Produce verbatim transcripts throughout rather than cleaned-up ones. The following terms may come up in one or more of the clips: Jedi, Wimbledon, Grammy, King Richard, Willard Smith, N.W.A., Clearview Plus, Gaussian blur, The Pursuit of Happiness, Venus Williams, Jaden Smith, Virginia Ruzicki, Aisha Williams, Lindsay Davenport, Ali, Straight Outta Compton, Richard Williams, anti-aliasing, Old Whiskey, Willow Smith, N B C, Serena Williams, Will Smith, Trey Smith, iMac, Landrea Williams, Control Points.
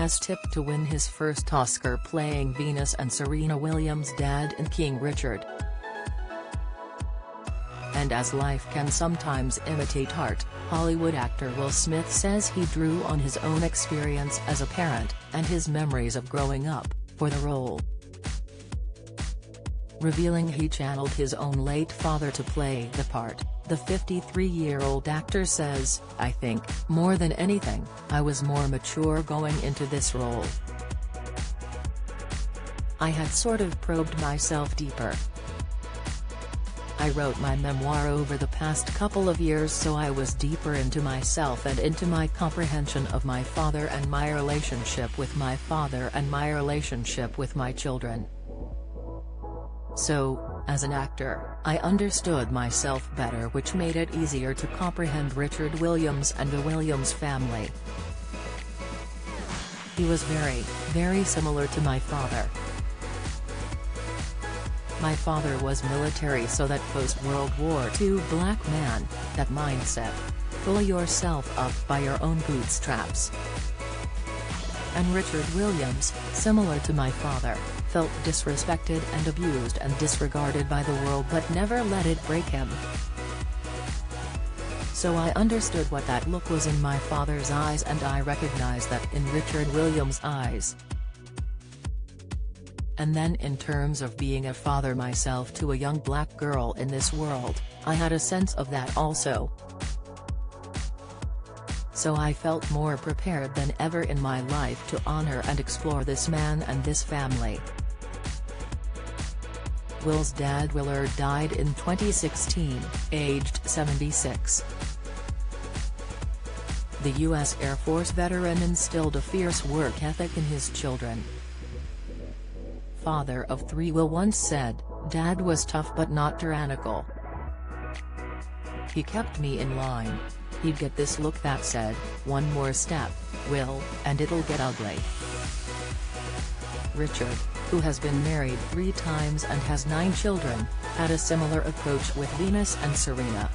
as tipped to win his first Oscar playing Venus and Serena Williams' dad in King Richard. And as life can sometimes imitate art, Hollywood actor Will Smith says he drew on his own experience as a parent, and his memories of growing up, for the role. Revealing he channeled his own late father to play the part, the fifty-three-year-old actor says, "I think, more than anything, I was more mature going into this role. I had sort of probed myself deeper. I wrote my memoir over the past couple of years, so I was deeper into myself and into my comprehension of my father and my relationship with my father and my relationship with my children. So, as an actor, I understood myself better, which made it easier to comprehend Richard Williams and the Williams family. He was very, very similar to my father. My father was military, so that post-World War Two black man, that mindset. Pull yourself up by your own bootstraps. And Richard Williams, similar to my father, felt disrespected and abused and disregarded by the world, but never let it break him. So I understood what that look was in my father's eyes, and I recognized that in Richard Williams' eyes. And then in terms of being a father myself to a young black girl in this world, I had a sense of that also. So I felt more prepared than ever in my life to honor and explore this man and this family." Will's dad Willard died in twenty sixteen, aged seventy-six. The U S Air Force veteran instilled a fierce work ethic in his children. Father of three Will once said, "Dad was tough but not tyrannical. He kept me in line. He'd get this look that said, 'One more step, Will, and it'll get ugly.'" Richard, who has been married three times and has nine children, had a similar approach with Venus and Serena.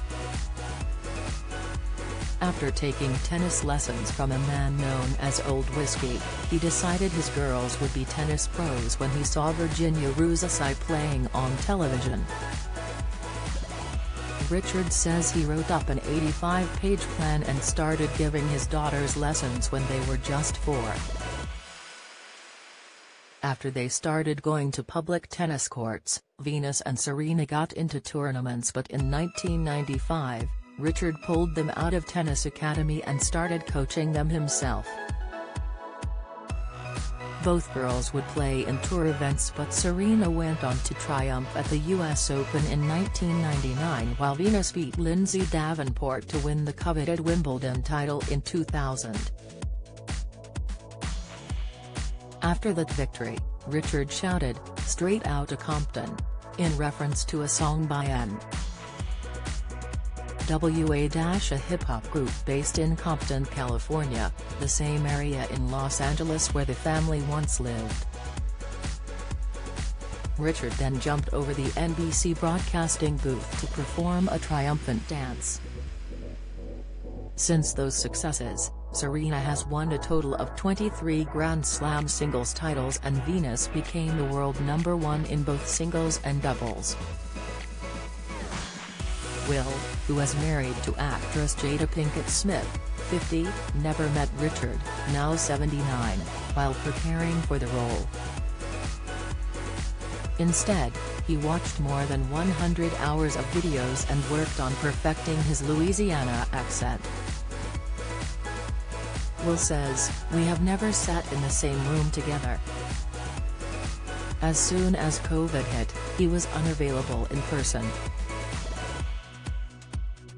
After taking tennis lessons from a man known as Old Whiskey, he decided his girls would be tennis pros when he saw Virginia Ruzicki playing on television. Richard says he wrote up an eighty-five page plan and started giving his daughters lessons when they were just four. After they started going to public tennis courts, Venus and Serena got into tournaments, but in nineteen ninety-five, Richard pulled them out of tennis academy and started coaching them himself. Both girls would play in tour events, but Serena went on to triumph at the U S Open in nineteen ninety-nine, while Venus beat Lindsay Davenport to win the coveted Wimbledon title in two thousand. After that victory, Richard shouted, "Straight Outta Compton," in reference to a song by N W A a hip-hop group based in Compton, California, the same area in Los Angeles where the family once lived. Richard then jumped over the N B C broadcasting booth to perform a triumphant dance. Since those successes, Serena has won a total of twenty-three Grand Slam singles titles, and Venus became the world number one in both singles and doubles. Will, who was married to actress Jada Pinkett Smith, fifty, never met Richard, now seventy-nine, while preparing for the role. Instead, he watched more than one hundred hours of videos and worked on perfecting his Louisiana accent. Will says, "We have never sat in the same room together. As soon as COVID hit, he was unavailable in person.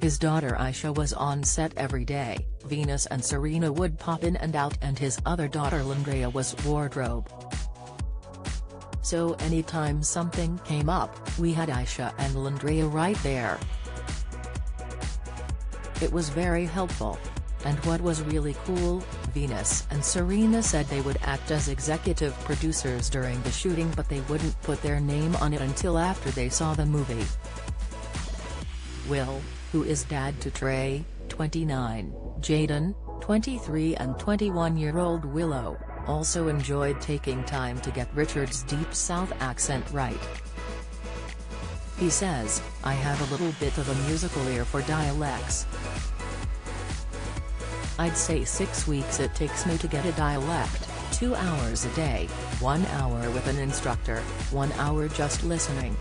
His daughter Aisha was on set every day, Venus and Serena would pop in and out, and his other daughter Landrea was wardrobe. So anytime something came up, we had Aisha and Landrea right there. It was very helpful. And what was really cool, Venus and Serena said they would act as executive producers during the shooting, but they wouldn't put their name on it until after they saw the movie." Will, who is dad to Trey, twenty-nine, Jaden, twenty-three and twenty-one-year-old Willow, also enjoyed taking time to get Richard's deep South accent right. He says, "I have a little bit of a musical ear for dialects. I'd say six weeks it takes me to get a dialect, two hours a day, one hour with an instructor, one hour just listening.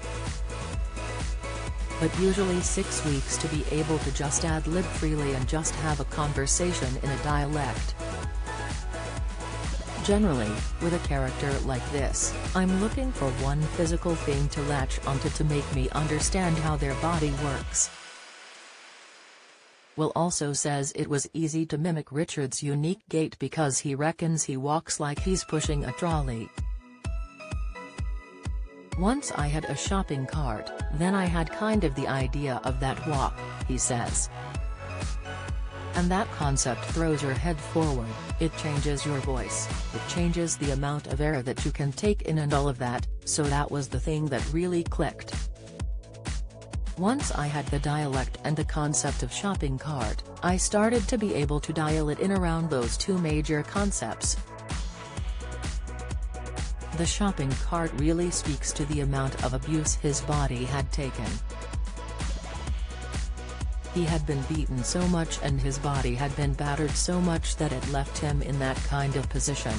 But usually six weeks to be able to just ad-lib freely and just have a conversation in a dialect. Generally, with a character like this, I'm looking for one physical thing to latch onto to make me understand how their body works." Will also says it was easy to mimic Richard's unique gait because he reckons he walks like he's pushing a trolley. "Once I had a shopping cart, then I had kind of the idea of that walk," he says. "And that concept throws your head forward, it changes your voice, it changes the amount of air that you can take in and all of that, so that was the thing that really clicked. Once I had the dialect and the concept of shopping cart, I started to be able to dial it in around those two major concepts. The shopping cart really speaks to the amount of abuse his body had taken. He had been beaten so much and his body had been battered so much that it left him in that kind of position.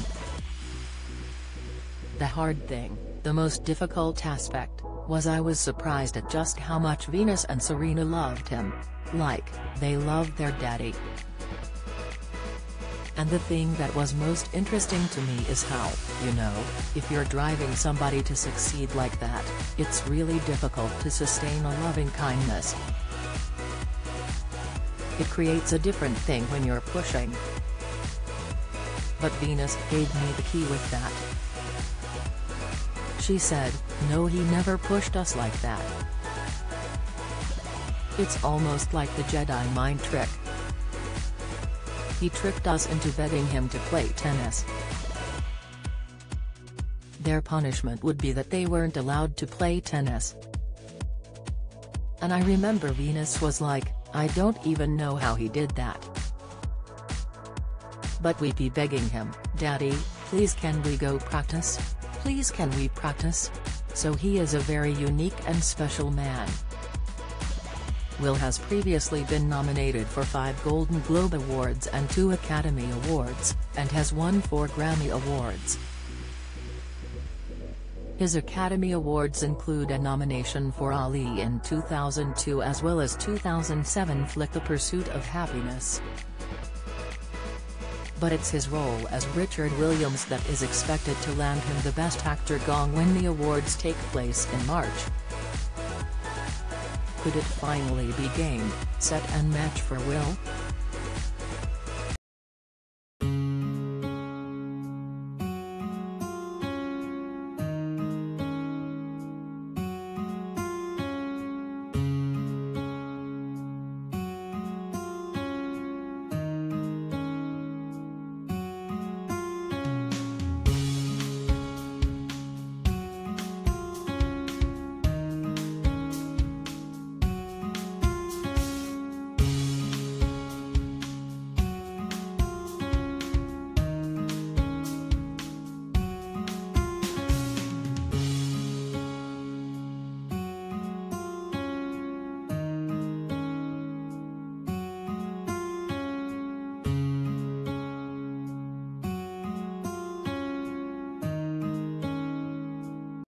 The hard thing, the most difficult aspect, was I was surprised at just how much Venus and Serena loved him. Like, they loved their daddy. And the thing that was most interesting to me is how, you know, if you're driving somebody to succeed like that, it's really difficult to sustain a loving kindness. It creates a different thing when you're pushing. But Venus gave me the key with that. She said, no, he never pushed us like that. It's almost like the Jedi mind trick. He tricked us into betting him to play tennis. Their punishment would be that they weren't allowed to play tennis. And I remember Venus was like, I don't even know how he did that. But we'd be begging him, Daddy, please can we go practice? Please can we practice? So he is a very unique and special man." Will has previously been nominated for five Golden Globe Awards and two Academy Awards, and has won four Grammy Awards. His Academy Awards include a nomination for Ali in two thousand two as well as two thousand seven flick The Pursuit of Happiness. But it's his role as Richard Williams that is expected to land him the Best Actor gong when the awards take place in March. Could it finally be game, set and match for Will?